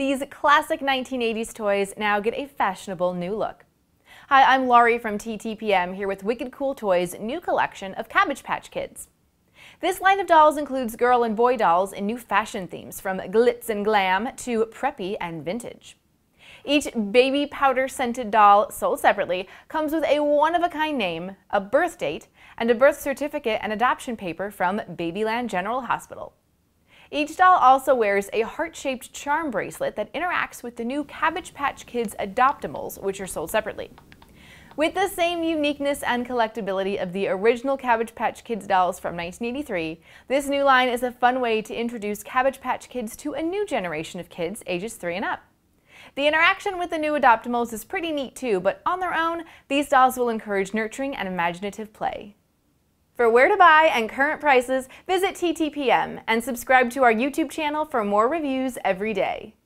These classic 1980s toys now get a fashionable new look. Hi, I'm Laurie from TTPM here with Wicked Cool Toys' new collection of Cabbage Patch Kids. This line of dolls includes girl and boy dolls in new fashion themes from glitz and glam to preppy and vintage. Each baby powder-scented doll, sold separately, comes with a one-of-a-kind name, a birth date, and a birth certificate and adoption paper from Babyland General Hospital. Each doll also wears a heart-shaped charm bracelet that interacts with the new Cabbage Patch Kids Adoptimals, which are sold separately. With the same uniqueness and collectability of the original Cabbage Patch Kids dolls from 1983, this new line is a fun way to introduce Cabbage Patch Kids to a new generation of kids ages 3 and up. The interaction with the new Adoptimals is pretty neat too, but on their own, these dolls will encourage nurturing and imaginative play. For where to buy and current prices, visit TTPM and subscribe to our YouTube channel for more reviews every day.